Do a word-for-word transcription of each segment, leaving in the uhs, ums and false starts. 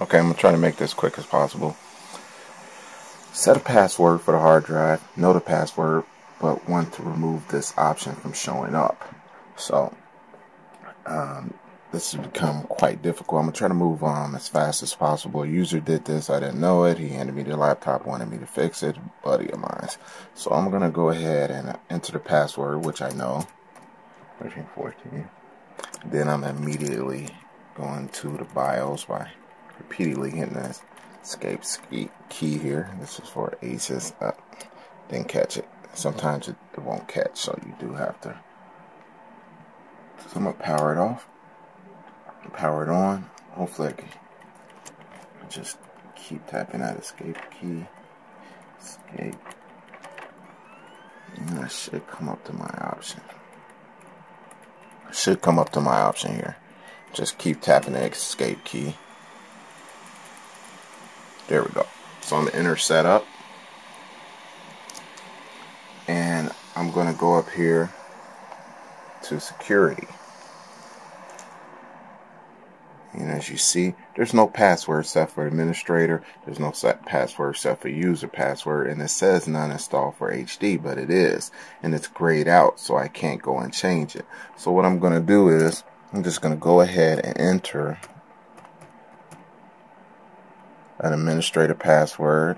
Okay, I'm going to try to make this quick as possible. Set a password for the hard drive. Know the password, but want to remove this option from showing up. So, um, this has become quite difficult. I'm going to try to move on as fast as possible. A user did this. I didn't know it. He handed me the laptop, wanted me to fix it. Buddy of mine. So, I'm going to go ahead and enter the password, which I know. thirteen fourteen. Then I'm immediately going to the BIOS by repeatedly hitting this escape key here. This is for Asus. Uh, didn't catch it. Sometimes it, it won't catch, so you do have to. So I'm going to power it off. Power it on. Hopefully I can just keep tapping that escape key. Escape. And I should come up to my option. I should come up to my option here. Just keep tapping the escape key. There we go. So I'm going to enter setup. And I'm going to go up here to security. And as you see, there's no password set for administrator. There's no set password set for user password. And it says not installed for H D, but it is. And it's grayed out, so I can't go and change it. So what I'm going to do is, I'm just going to go ahead and enter an administrator password.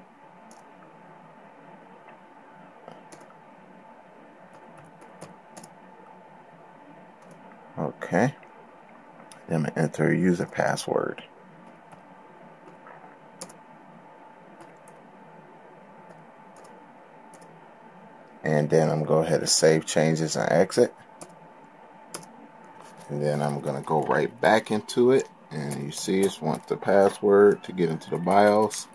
Okay. Then I'm gonna enter a user password. And then I'm gonna go ahead and save changes and exit. And then I'm gonna go right back into it. And you see, it's want the password to get into the BIOS.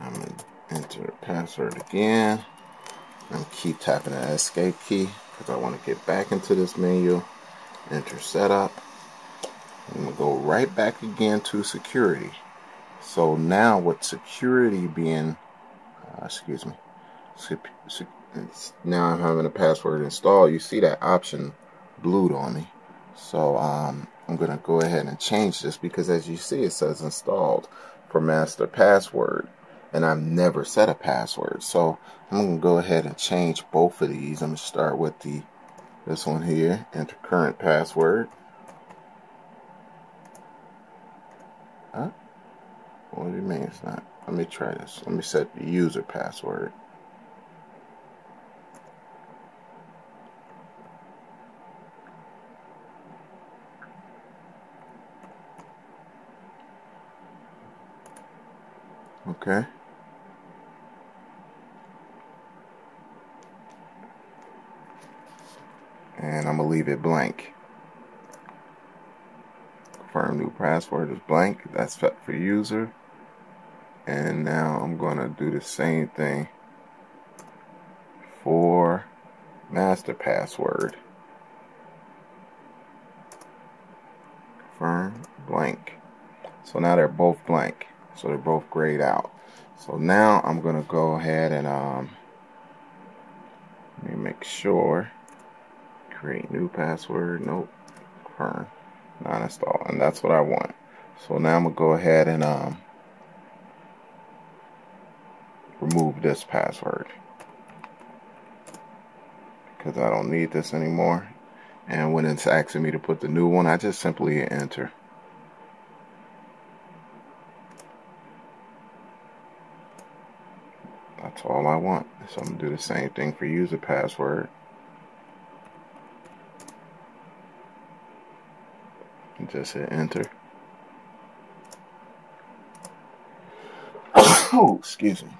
I'm going to enter the password again. I'm going to keep tapping the escape key because I want to get back into this menu. Enter setup. I'm going to go right back again to security. So now with security being, uh, excuse me, now I'm having a password installed. You see that option blued on me, so um, I'm going to go ahead and change this because as you see it says installed for master password and I've never set a password, so I'm going to go ahead and change both of these. I'm going to start with the this one here, enter current password. Huh? What do you mean it's not? Let me try this. Let me set the user password. Okay. And I'm going to leave it blank. Confirm new password is blank. That's set for user. And now I'm going to do the same thing for master password. Confirm blank. So now they're both blank. So they're both grayed out. So now I'm gonna go ahead and um, let me make sure. Create new password. Nope. Confirm. Not install. And that's what I want. So now I'm gonna go ahead and um, remove this password because I don't need this anymore. And when it's asking me to put the new one, I just simply hit enter. That's all I want. So I'm going to do the same thing for user password. And just hit enter. Oh, excuse me.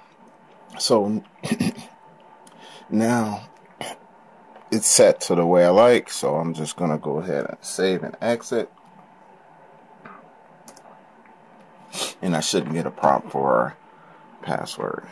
So now it's set to the way I like. So I'm just going to go ahead and save and exit. And I shouldn't get a prompt for password.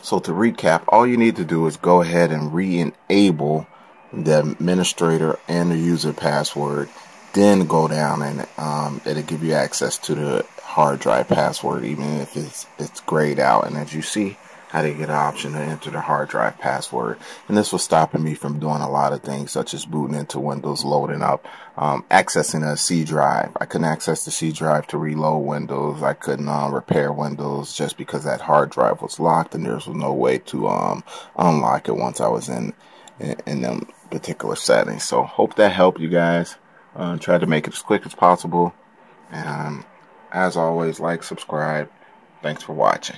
So to recap, all you need to do is go ahead and re-enable the administrator and the user password. Then go down and um, it'll give you access to the hard drive password, even if it's it's grayed out. And as you see, I didn't get an option to enter the hard drive password, and this was stopping me from doing a lot of things, such as booting into Windows, loading up, um, accessing a C drive. I couldn't access the C drive to reload Windows. I couldn't uh, repair Windows just because that hard drive was locked, and there was no way to um, unlock it once I was in in, in them particular settings. So hope that helped you guys. Uh, try to make it as quick as possible, and um, as always, like, subscribe. Thanks for watching.